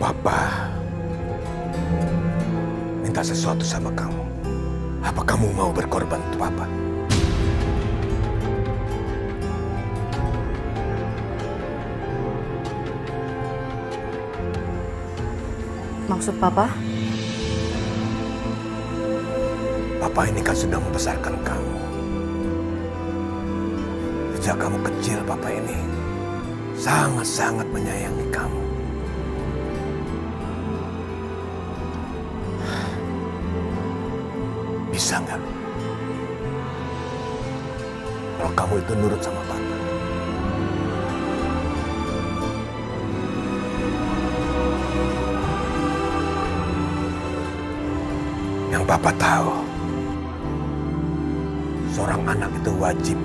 Papa minta sesuatu sama kamu. Apa kamu mau berkorban untuk Papa? Maksud Papa? Papa ini kan sudah membesarkan kamu. Sejak kamu kecil, Papa ini sangat-sangat menyayangi kamu. Bisa nggak? Kalau kamu itu nurut sama Papa. Yang Papa tahu, seorang anak itu wajib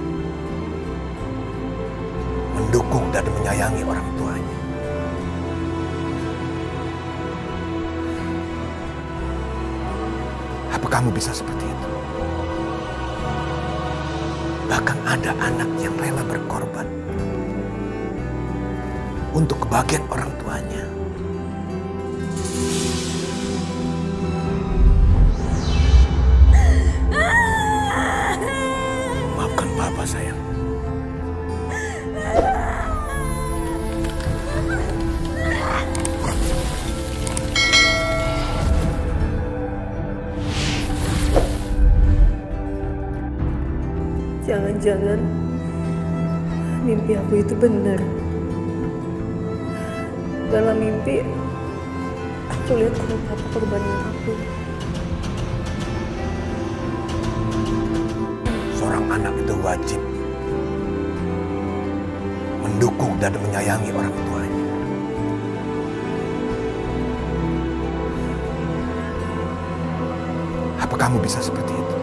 mendukung dan menyayangi orang tuanya. Apa kamu bisa seperti itu? Bahkan ada anak yang rela berkorban untuk kebahagiaan orang tuanya. Maafkan Papa, sayang. Jangan-jangan mimpi aku itu benar. Dalam mimpi, aku lihat kalau Papa korbanin aku. Seorang anak itu wajib mendukung dan menyayangi orang tuanya. Apa kamu bisa seperti itu?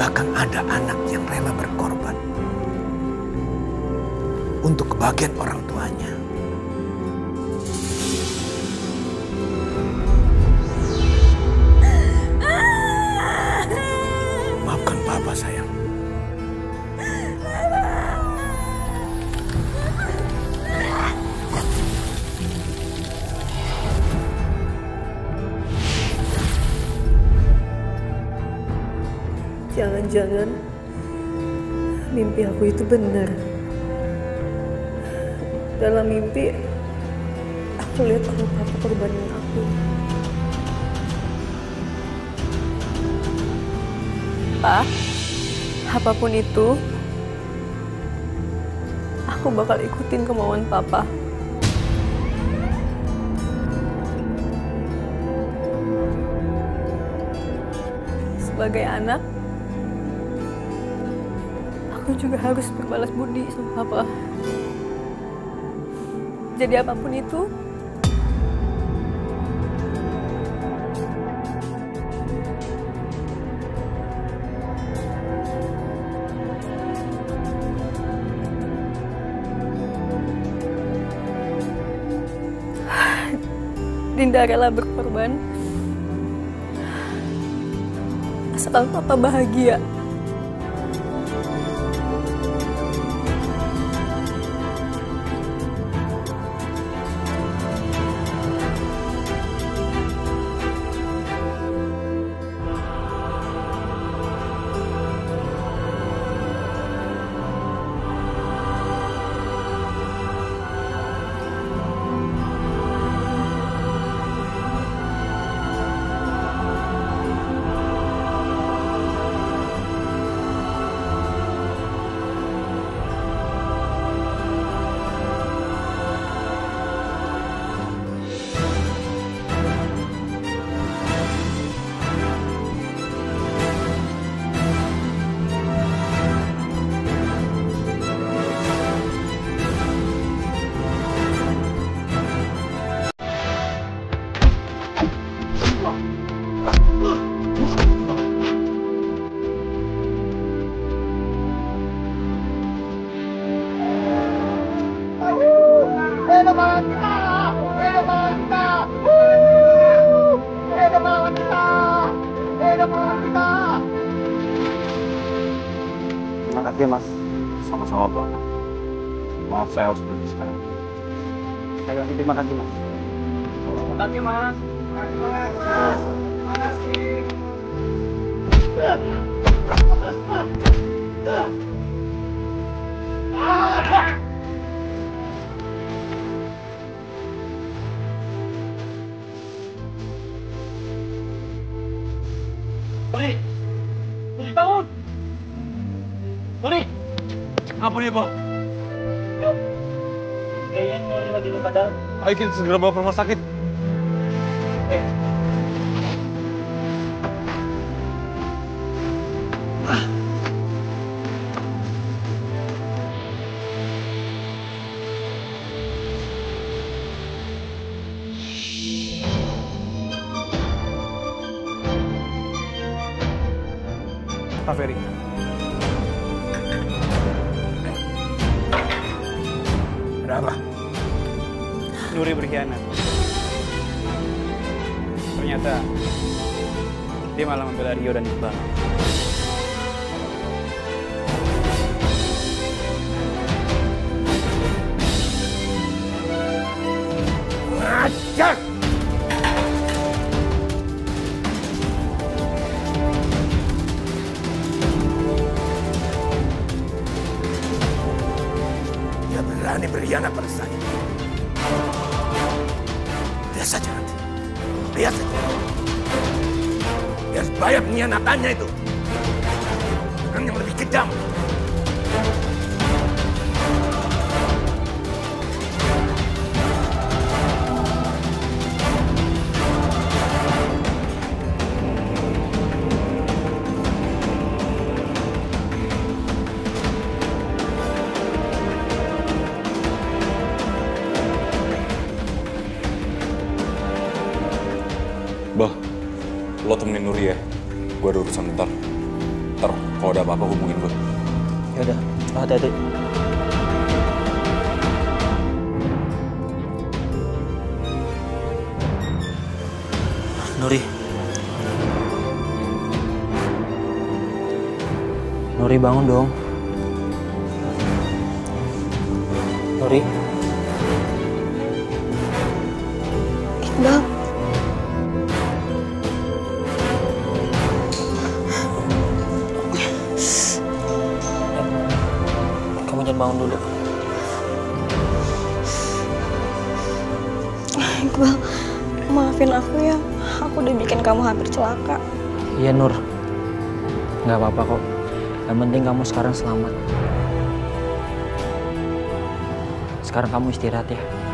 Bahkan ada anak yang rela berkorban untuk kebahagiaan orang tuanya. Maafkan Papa, sayang. Jangan-jangan mimpi aku itu benar. Dalam mimpi, aku lihat kalau Papa korbanin aku. Pak, apapun itu, aku bakal ikutin kemauan Papa. Sebagai anak, aku juga harus berbalas budi sama Papa. Jadi apapun itu, Dinda rela berkorban asal Papa bahagia. Terima kasih, Mas. Sama-sama, Pak. Maaf, saya harus pergi sekarang. Terima kasih, Mas. Terima kasih, Mas. Terima kasih, Mas. Terima kasih. Ferry, Ferry bangun. Ferry, apa nih, Pak? Kayaknya Ferry lagi luka dalam. Ayo kita segera bawa ke rumah sakit. Pak Ferry. Ada apa? Nuri berkhianat. Ternyata dia malah membela Rio dan Iqbal. Ngajak! Berani berkhianat pada saya. Lihat saja nanti. Lihat saja. Biar bayar pengkhianatannya itu. Bukan yang lebih kejam. Bah, lo temenin Nuri ya. Gue ada urusan bentar. Ntar, kalau ada apa-apa hubungin gue. Yaudah, hati-hati. Nuri. Nuri bangun dong. Nuri. Iqbal. Bangun dulu. Iqbal, maafin aku ya. Aku udah bikin kamu hampir celaka. Iya, Nur. Nggak apa-apa kok. Yang penting kamu sekarang selamat. Sekarang kamu istirahat ya.